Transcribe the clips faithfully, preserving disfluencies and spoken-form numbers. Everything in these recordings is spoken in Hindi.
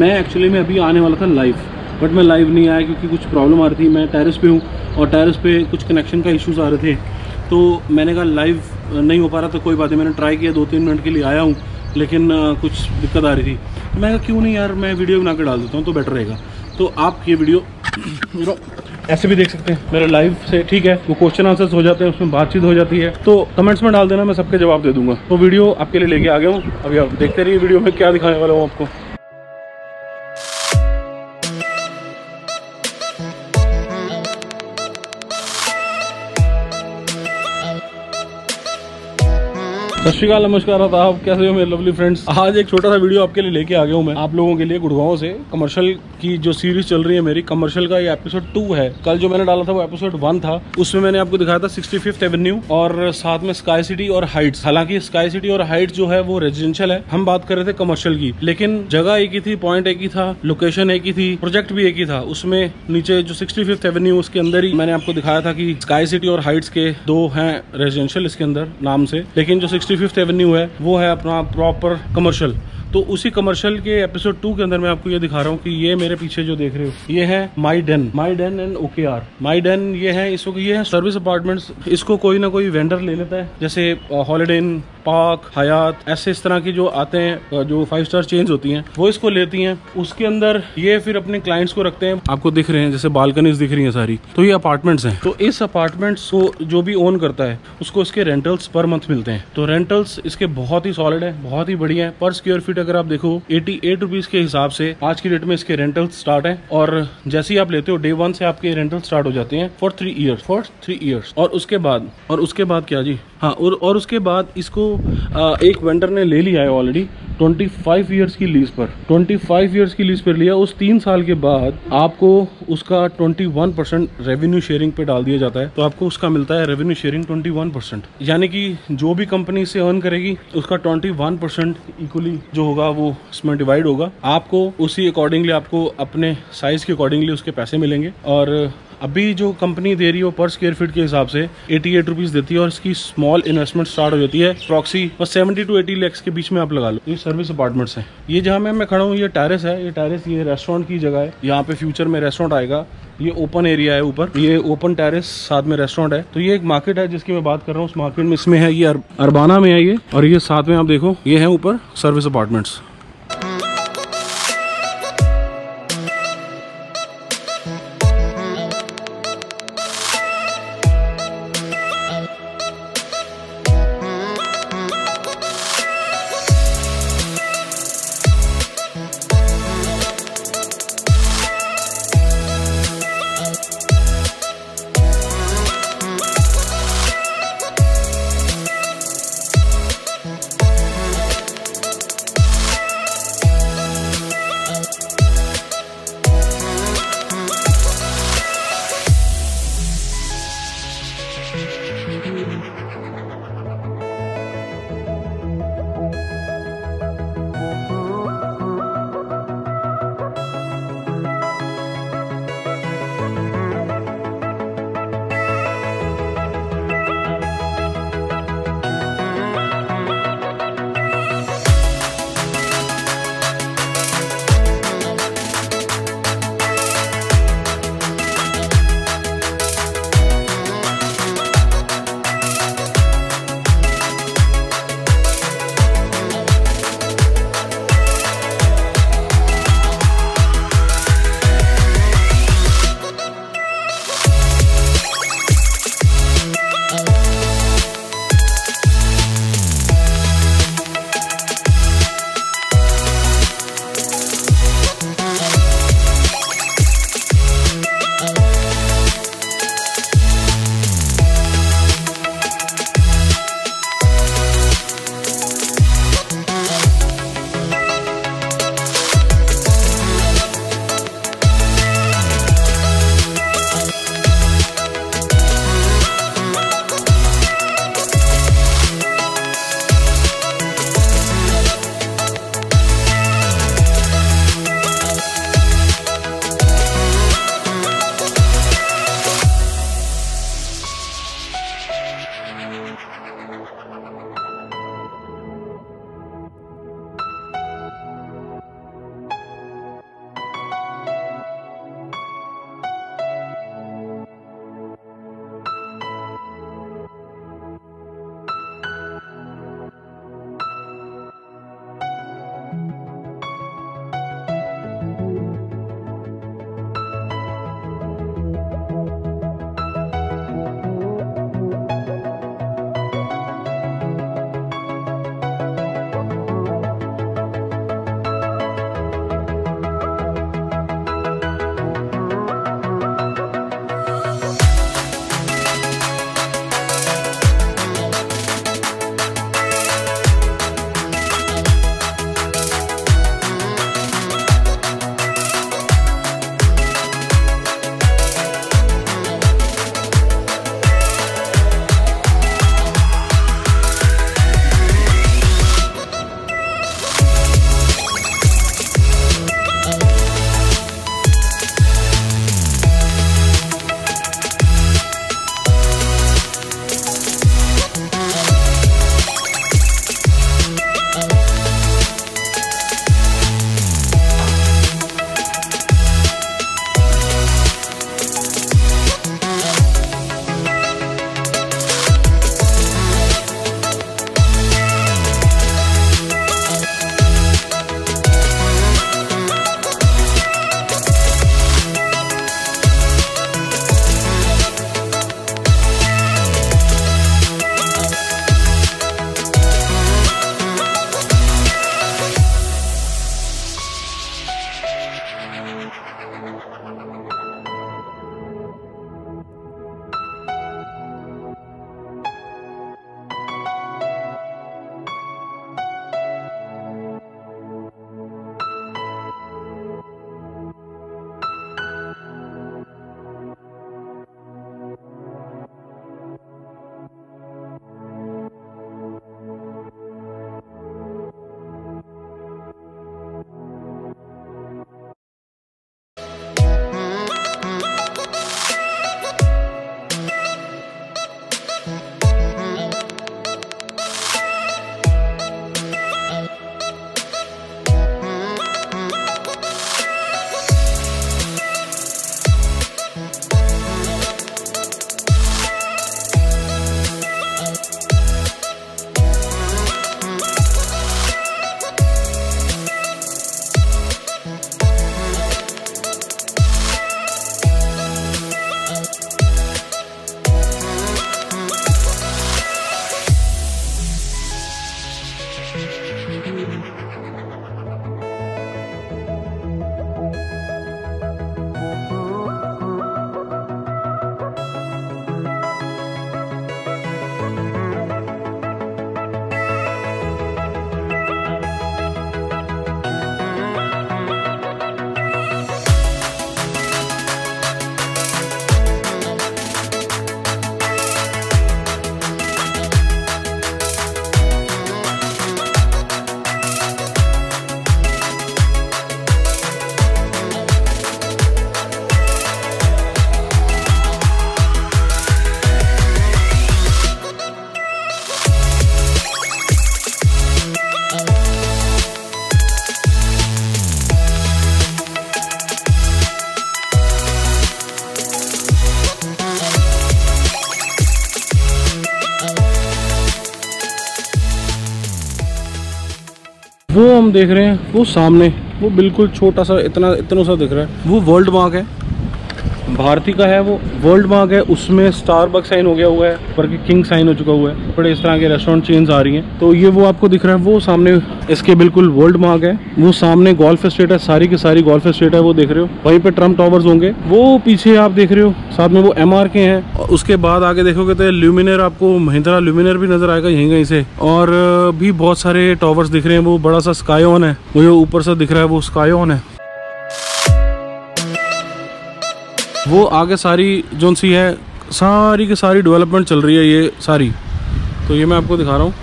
मैं एक्चुअली में अभी आने वाला था लाइव, बट मैं लाइव नहीं आया क्योंकि कुछ प्रॉब्लम आ रही थी। मैं टेरेस पे हूँ और टेरेस पे कुछ कनेक्शन का इश्यूज आ रहे थे, तो मैंने कहा लाइव नहीं हो पा रहा था। कोई बात नहीं, मैंने ट्राई किया, दो तीन मिनट के लिए आया हूँ, लेकिन कुछ दिक्कत आ रही थी। तो मैंने कहा क्यों नहीं यार, मैं वीडियो बना के डाल देता हूँ तो बेटर रहेगा। तो आप ये वीडियो ऐसे भी देख सकते हैं मेरा लाइव से, ठीक है। वो क्वेश्चन आंसर्स हो जाते हैं, उसमें बातचीत हो जाती है, तो कमेंट्स में डाल देना, मैं सबके जवाब दे दूँगा। तो वीडियो आपके लिए लेके आ गया हूँ, अभी आप देखते रहिए वीडियो में क्या दिखाने वाला हूँ आपको। सत श्रीकाल, नमस्कार आदाब, कैसे हो मेरे लवली फ्रेंड्स। आज एक छोटा सा वीडियो आपके लिए लेके आ गया हूँ मैं आप लोगों के लिए। गुड़गांव से कमर्शियल की जो सीरीज चल रही है मेरी, कमर्शियल का ये एपिसोड टू है। कल जो मैंने डाला था वो एपिसोड वन था, उसमें मैंने आपको दिखाया था सिक्स्टी फिफ्थ एवेन्यू और साथ में स्काई सिटी और हाइट्स। हालांकि स्काई सिटी और हाइट्स जो है वो रेजिडेंशियल है, हम बात कर रहे थे कमर्शियल की। लेकिन जगह एक ही थी, पॉइंट एक ही था, लोकेशन एक ही थी, प्रोजेक्ट भी एक ही था। उसमें नीचे जो सिक्सटी फिफ्थ एवेन्यू, उसके अंदर ही मैंने आपको दिखाया था कि स्काई सिटी और हाइट्स के दो है रेजिडेंशियल इसके अंदर नाम से, लेकिन जो सिक्स्टी फिफ्थ एवेन्यू है वो है अपना प्रॉपर कमर्शियल। तो उसी कमर्शियल के एपिसोड टू के अंदर मैं आपको ये दिखा रहा हूँ कि ये मेरे पीछे जो देख रहे हो ये है my den. My den and OK R. My den ये है, इसको ये है सर्विस अपार्टमेंट्स। इसको कोई ना कोई वेंडर ले लेता है, जैसे हॉलिडे इन, पार्क हयात, ऐसे इस तरह के जो आते हैं, जो फाइव स्टार चेंज होती हैं वो इसको लेती हैं। उसके अंदर ये फिर अपने क्लाइंट्स को रखते हैं। आपको दिख रहे हैं जैसे बालकनीज दिख रही हैं सारी, तो ये अपार्टमेंट्स हैं। तो इस अपार्टमेंट्स को जो भी ओन करता है उसको इसके रेंटल्स पर मंथ मिलते हैं। तो रेंटल्स इसके बहुत ही सॉलिड है, बहुत ही बढ़िया है। पर स्क्वायर फीट अगर आप देखो एटी एट रुपीज के हिसाब से आज की डेट में इसके रेंटल्स स्टार्ट है, और जैसे ही आप लेते हो डे वन से आपके रेंटल स्टार्ट हो जाते हैं for three years for three years और उसके बाद और उसके बाद क्या जी हाँ और, और उसके बाद इसको आ, एक वेंडर ने ले लिया है ऑलरेडी ट्वेंटी फाइव इयर्स की लीज पर। ट्वेंटी फाइव इयर्स की लीज पर लिया, उस तीन साल के बाद आपको उसका twenty one percent revenue sharing पे डाल दिया जाता है। तो आपको उसका मिलता है revenue sharing twenty one percent, यानी कि जो भी कंपनी से अर्न करेगी उसका ट्वेंटी वन परसेंट इक्वली जो होगा वो इसमें डिवाइड होगा। आपको उसी अकॉर्डिंगली, आपको अपने साइज के अकॉर्डिंगली उसके पैसे मिलेंगे। और अभी जो कंपनी दे रही है वो पर स्क्वायर फीट के हिसाब से अठासी रुपीस देती है, और इसकी स्मॉल इन्वेस्टमेंट स्टार्ट हो जाती है प्रॉक्सी और सेवेंटी टू एटी लैक्स के बीच में आप लगा लो। ये सर्विस अपार्टमेंट्स हैं। ये जहाँ मैं मैं खड़ा हूँ ये टेरेस है, ये टेरेस ये रेस्टोरेंट की जगह है, यहाँ पे फ्यूचर में रेस्टोरेंट आएगा। ये ओपन एरिया है, ऊपर ये ओपन टेरेस, साथ में रेस्टोरेंट है। तो ये एक मार्केट है जिसकी मैं बात कर रहा हूँ, उस मार्केट में इसमें है, ये अरबाना में है ये, और ये साथ में आप देखो ये है ऊपर सर्विस अपार्टमेंट्स। वो हम देख रहे हैं वो सामने, वो बिल्कुल छोटा सा इतना इतना सा दिख रहा है, वो वर्ल्ड मार्क है, भारती का है, वो वर्ल्ड मार्क है। उसमें स्टारबक्स साइन हो गया हुआ है, बर्गर किंग साइन हो चुका हुआ है, बड़े इस तरह के रेस्टोरेंट चेन्स आ रही हैं। तो ये वो आपको दिख रहा है वो सामने, इसके बिल्कुल वर्ल्ड मार्क है। वो सामने गोल्फ स्टेट है, सारी की सारी गोल्फ स्टेट है, वो देख रहे हो। वहीं पे ट्रम्प टावर्स होंगे, वो पीछे आप देख रहे हो, साथ में वो एमआरके है। और उसके बाद आगे देखोगे तो ल्यूमिनर, आपको महिंद्रा ल्यूमिनर भी नजर आएगा यहीं कहीं से, और भी बहुत सारे टावर्स दिख रहे हैं। वो बड़ा सा स्काई ऑन है, वो जो ऊपर सा दिख रहा है वो स्काई ऑन है। वो आगे सारी जोन सी है, सारी की सारी डेवलपमेंट चल रही है ये सारी। तो ये मैं आपको दिखा रहा हूँ।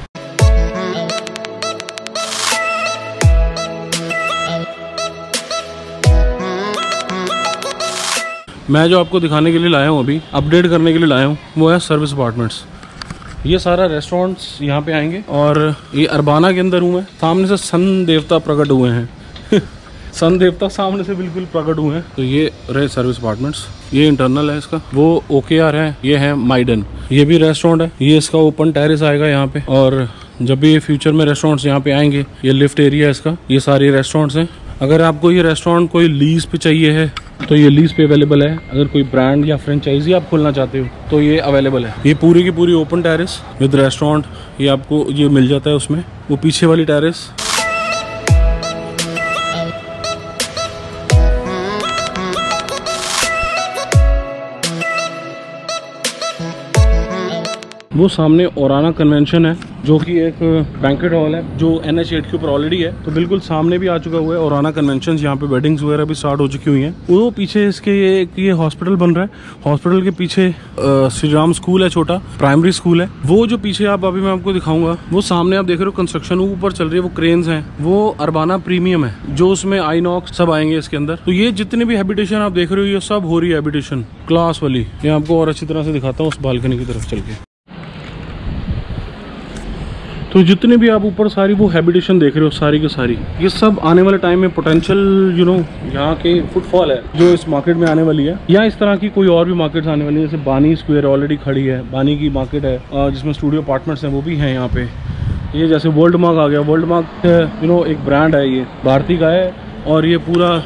मैं जो आपको दिखाने के लिए लाया हूँ, अभी अपडेट करने के लिए लाया हूँ, वो है सर्विस अपार्टमेंट्स। ये सारा रेस्टोरेंट्स यहाँ पे आएंगे। और ये अरबाना के अंदर हूँ मैं, सामने से सन देवता प्रकट हुए हैं सन देवता सामने से बिल्कुल प्रकट हुए हैं। तो ये रहे सर्विस अपार्टमेंट्स, ये इंटरनल है इसका, वो ओकेआर है। ये है माय डेन, ये भी रेस्टोरेंट है, ये इसका ओपन टेरेस आएगा यहाँ पे। और जब भी फ्यूचर में रेस्टोरेंट्स यहाँ पे आएंगे, ये लिफ्ट एरिया है इसका, ये सारे रेस्टोरेंट्स हैं। अगर आपको ये रेस्टोरेंट कोई लीज पे चाहिए है तो ये लीज पे अवेलेबल है। अगर कोई ब्रांड या फ्रेंचाइजी आप खोलना चाहते हो तो ये अवेलेबल है। ये पूरी की पूरी ओपन टेरेस विद रेस्टोरेंट, ये आपको ये मिल जाता है उसमें। वो पीछे वाली टेरेस, वो सामने ओराना कन्वेंशन है जो कि एक बैंकेट हॉल है जो एन एच एट के ऊपर ऑलरेडी है, तो बिल्कुल सामने भी आ चुका हुआ है ओराना कन्वेंशन। यहाँ पे वेडिंग्स वगैरह भी स्टार्ट हो चुकी हुई हैं। वो पीछे इसके ये ये हॉस्पिटल बन रहा है, हॉस्पिटल के पीछे श्री राम स्कूल है, छोटा प्राइमरी स्कूल है। वो जो पीछे आप, अभी मैं आपको दिखाऊंगा, वो सामने आप देख रहे हो कंस्ट्रक्शन ऊपर चल रही है, वो क्रेन्स हैं, वो अरबाना प्रीमियम है जो उसमें आईनॉक्स सब आएंगे इसके अंदर। तो ये जितने भी हैबिटेशन आप देख रहे हो ये सब हो रही है हैबिटेशन क्लास वाली। मैं आपको और अच्छी तरह से दिखाता हूँ उस बालकनी की तरफ चल के। तो जितने भी आप ऊपर सारी वो हैबिटेशन देख रहे हो सारी की सारी, ये सब आने वाले टाइम में पोटेंशियल यू नो यहाँ के फुटफॉल है जो इस मार्केट में आने वाली है, या इस तरह की कोई और भी मार्केट्स आने वाली है। जैसे बानी स्क्वायर ऑलरेडी खड़ी है, बानी की मार्केट है जिसमें स्टूडियो अपार्टमेंट्स हैं, वो भी हैं यहाँ पे। ये जैसे वर्ल्ड मार्क आ गया, वर्ल्ड मार्क यू नो एक ब्रांड है, ये भारती का है, और ये पूरा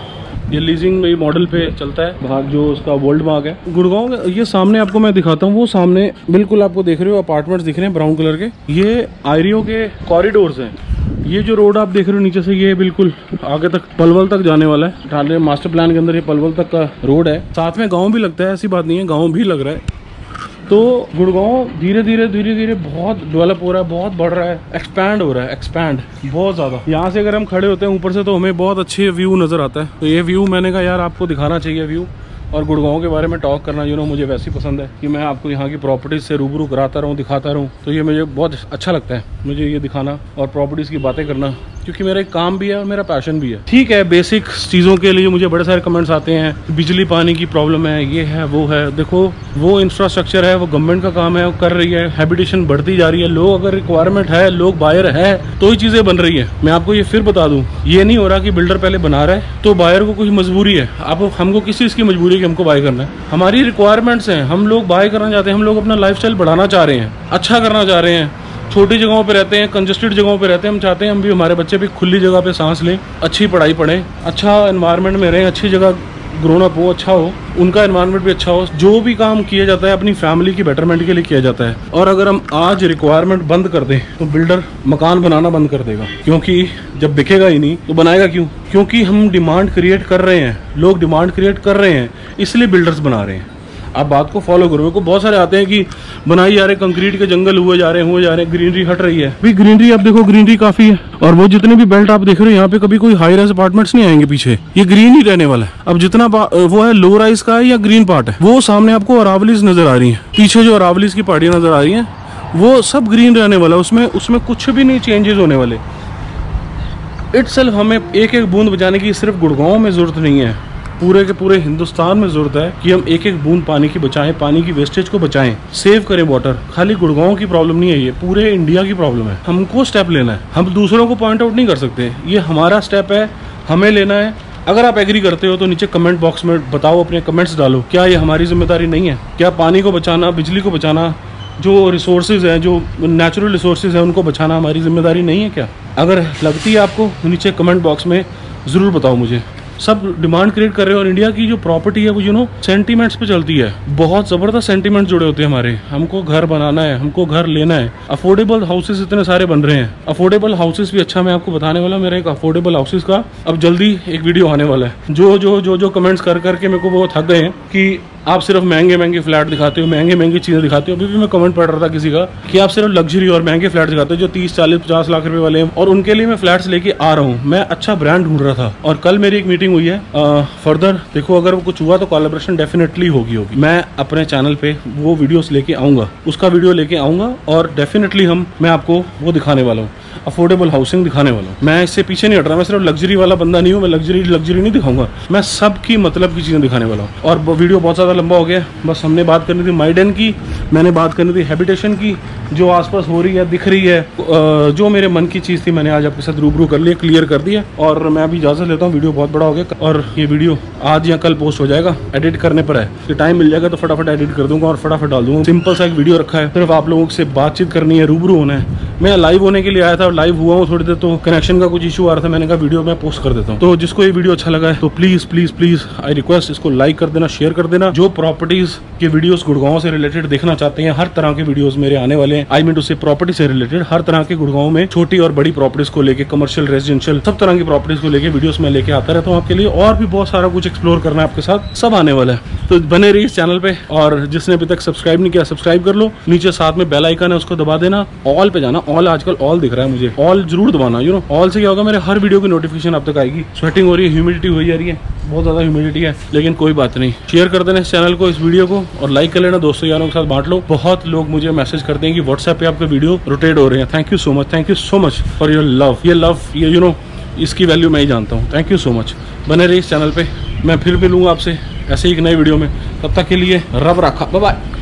ये लीजिंग मॉडल पे चलता है भाग जो उसका वर्ल्ड मार्क है। गुड़गांव, ये सामने आपको मैं दिखाता हूँ, वो सामने बिल्कुल आपको देख रहे हो अपार्टमेंट्स दिख रहे हैं ब्राउन कलर के, ये आयरियो के कॉरिडोर्स हैं। ये जो रोड आप देख रहे हो नीचे से, ये बिल्कुल आगे तक पलवल तक जाने वाला है। ठाणे मास्टर प्लान के अंदर ये पलवल तक का रोड है, साथ में गाँव भी लगता है, ऐसी बात नहीं है, गाँव भी लग रहा है। तो गुड़गांव धीरे धीरे धीरे धीरे बहुत डेवलप हो रहा है, बहुत बढ़ रहा है, एक्सपैंड हो रहा है, एक्सपैंड बहुत ज़्यादा। यहाँ से अगर हम खड़े होते हैं ऊपर से तो हमें बहुत अच्छे व्यू नज़र आता है। तो ये व्यू मैंने कहा यार आपको दिखाना चाहिए व्यू, और गुड़गांव के बारे में टॉक करना यू नो मुझे वैसे ही पसंद है कि मैं आपको यहाँ की प्रॉपर्टीज़ से रूबरू कराता रहूँ, दिखाता रहूँ। तो ये मुझे बहुत अच्छा लगता है, मुझे ये दिखाना और प्रॉपर्टीज़ की बातें करना, क्योंकि मेरा एक काम भी है और मेरा पैशन भी है। ठीक है, बेसिक चीज़ों के लिए मुझे बड़े सारे कमेंट्स आते हैं, बिजली पानी की प्रॉब्लम है, ये है वो है। देखो, वो इंफ्रास्ट्रक्चर है, वो गवर्नमेंट का काम है, वो कर रही है, हैबिटेशन बढ़ती जा रही है। लोग अगर रिक्वायरमेंट है, लोग बायर है, तो ही चीज़ें बन रही है। मैं आपको ये फिर बता दूँ, ये नहीं हो रहा कि बिल्डर पहले बना रहा है तो बायर को कुछ मजबूरी है। आप हमको किसी इसकी मजबूरी है कि हमको बाय करना है, हमारी रिक्वायरमेंट्स हैं, हम लोग बाय करना चाहते हैं, हम लोग अपना लाइफस्टाइल बढ़ाना चाह रहे हैं, अच्छा करना चाह रहे हैं। छोटी जगहों पे रहते हैं, कंजस्टेड जगहों पे रहते हैं, हम चाहते हैं हम भी, हमारे बच्चे भी खुली जगह पे सांस लें, अच्छी पढ़ाई पढ़ें, अच्छा एनवायरनमेंट में रहें, अच्छी जगह ग्रोन अप हो, अच्छा हो, उनका एनवायरनमेंट भी अच्छा हो। जो भी काम किया जाता है अपनी फैमिली की बेटरमेंट के लिए किया जाता है। और अगर हम आज रिक्वायरमेंट बंद कर दें तो बिल्डर मकान बनाना बंद कर देगा, क्योंकि जब बिकेगा ही नहीं तो बनाएगा क्यों? क्योंकि हम डिमांड क्रिएट कर रहे हैं, लोग डिमांड क्रिएट कर रहे हैं, इसलिए बिल्डर्स बना रहे हैं। आप बात को फॉलो करो। मेरे को बहुत सारे आते हैं कि बनाई जा रहे, कंक्रीट के जंगल हुए जा रहे हुए जा रहे ग्रीनरी हट रही है। भी ग्रीनरी आप देखो, ग्रीनरी काफी है, और वो जितने भी बेल्ट आप देख रहे हो यहाँ पे कभी कोई हाई राइज अपार्टमेंट्स नहीं आएंगे, पीछे ये ग्रीन ही रहने वाला है। अब जितना वो है लो राइज का है या ग्रीन पार्ट है, वो सामने आपको अरावलीज नजर आ रही है, पीछे जो अरावलीज की पहाड़ियां नजर आ रही है, वो सब ग्रीन रहने वाला है, उसमें उसमें कुछ भी नहीं चेंजेस होने वाले। इटसेल्फ हमें एक एक बूंद बचाने की सिर्फ गुड़गांव में जरूरत नहीं है, पूरे के पूरे हिंदुस्तान में जरूरत है कि हम एक एक बूंद पानी की बचाएं, पानी की वेस्टेज को बचाएं, सेव करें वाटर। खाली गुड़गांव की प्रॉब्लम नहीं है ये, पूरे इंडिया की प्रॉब्लम है। हमको स्टेप लेना है, हम दूसरों को पॉइंट आउट नहीं कर सकते, ये हमारा स्टेप है, हमें लेना है। अगर आप एग्री करते हो तो नीचे कमेंट बॉक्स में बताओ, अपने कमेंट्स डालो। क्या ये हमारी जिम्मेदारी नहीं है? क्या पानी को बचाना, बिजली को बचाना, जो रिसोर्सेज हैं, जो नेचुरल रिसोर्सेज हैं, उनको बचाना हमारी जिम्मेदारी नहीं है क्या? अगर लगती है आपको, नीचे कमेंट बॉक्स में ज़रूर बताओ मुझे। सब डिमांड क्रिएट कर रहे हो और इंडिया की जो प्रॉपर्टी है वो यू नो सेंटीमेंट्स पे चलती है। बहुत ज़बरदस्त सेंटीमेंट जुड़े होते हैं हमारे, हमको घर बनाना है, हमको घर लेना है। अफोर्डेबल हाउसेस इतने सारे बन रहे हैं, अफोर्डेबल हाउसेस भी। अच्छा, मैं आपको बताने वाला, मेरा एक अफोर्डेबल हाउसेस का अब जल्दी एक वीडियो आने वाला है। जो जो जो जो कमेंट्स कर करके मेरे को वो थक गए हैं कि आप सिर्फ महंगे महंगे फ्लैट दिखाते हो, महंगे महंगी चीज़ें दिखाते हो। अभी भी मैं कमेंट पढ़ रहा था किसी का कि आप सिर्फ लग्जरी और महंगे फ्लैट दिखाते हो जो तीस चालीस पचास लाख रुपए वाले हैं, और उनके लिए मैं फ्लैट्स लेके आ रहा हूँ। मैं अच्छा ब्रांड ढूंढ रहा था और कल मेरी एक मीटिंग हुई है। फर्दर देखो, अगर वो कुछ हुआ तो कोलैबोरेशन डेफिनेटली होगी होगी मैं अपने चैनल पे वो वीडियोस लेके आऊँगा, उसका वीडियो लेके आऊँगा और डेफिनेटली हम मैं आपको वो दिखाने वाला हूँ, अफोर्डेबल हाउसिंग दिखाने वाला हूँ। मैं इससे पीछे नहीं हट रहा, मैं सिर्फ लग्जरी वाला बंदा नहीं हूँ। मैं लग्जरी लग्जरी नहीं दिखाऊंगा, मैं सबकी मतलब की चीज़ें दिखाने वाला हूँ। और वीडियो बहुत ज़्यादा लंबा हो गया। बस हमने बात करनी थी माई डेन की, मैंने बात करनी थी हैबिटेशन की, जो आसपास हो रही है, दिख रही है, जो मेरे मन की चीज़ थी मैंने आज आपके साथ रूबरू कर लिया, क्लियर कर दिया। और मैं अभी इजाज़त लेता हूँ, वीडियो बहुत बड़ा हो गया और ये वीडियो आज या कल पोस्ट हो जाएगा। एडिट करने पर है कि टाइम मिल जाएगा तो फटाफट एडिट कर दूंगा और फटाफट डाल दूंगा। सिंपल सा एक वीडियो रखा है, सिर्फ आप लोगों से बातचीत करनी है, रूबरू होना है। मैं लाइव होने के लिए आया था, लाइव हुआ हूँ थोड़ी देर, तो कनेक्शन का कुछ इशू आ रहा था, मैंने कहा वीडियो मैं पोस्ट कर देता हूँ। तो जिसको ये वीडियो अच्छा लगा है तो please please please I request, इसको लाइक कर देना, शेयर कर देना। जो प्रॉपर्टीज़ के वीडियोस गुड़गांव से रिलेटेड देखना चाहते हैं, हर तरह के वीडियोस मेरे आने वाले हैं। I mean to say property से रिलेटेड हर तरह के गुड़गांव में छोटी और बड़ी प्रॉपर्टीज़ को लेकर, कमर्शियल, रेजिडेंशियल, सब तरह की प्रॉपर्टीज़ को लेकर वीडियोस मैं लेके आता रहता हूँ आपके लिए। और भी बहुत सारा कुछ एक्सप्लोर करना है आपके साथ, सब आने वाला है। तो बने रहिए इस चैनल पर, और जिसने अभी तक सब्सक्राइब नहीं किया सब्सक्राइब कर लो। नीचे साथ में बेल आइकन है, उसको दबा देना। ऑल पे जाना, ऑल आजकल ऑल दिख रहा है मुझे, ऑल जरूर दबाना। यू नो ऑल से क्या होगा, मेरे हर वीडियो की नोटिफिकेशन आप तक आएगी। स्वेटिंग हो रही है, ह्यूमिडिटी हो जा रही है, बहुत ज़्यादा ह्यूमिडिटी है, लेकिन कोई बात नहीं। शेयर कर देना इस चैनल को, इस वीडियो को, और लाइक कर लेना, दोस्तों यारों के साथ बांट लो। बहुत लोग मुझे मैसेज करते हैं कि व्हाट्सएप पे आपके वीडियो रोटेट हो रहे हैं। Thank you so much, thank you so much for your love. ये लव, ये यू नो इसकी वैल्यू मैं ही जानता हूँ। Thank you so much. बने रहिए इस चैनल पर, मैं फिर मिलूँगा आपसे ऐसे ही एक नई वीडियो में। तब तक के लिए रब रखा, बाय बाय।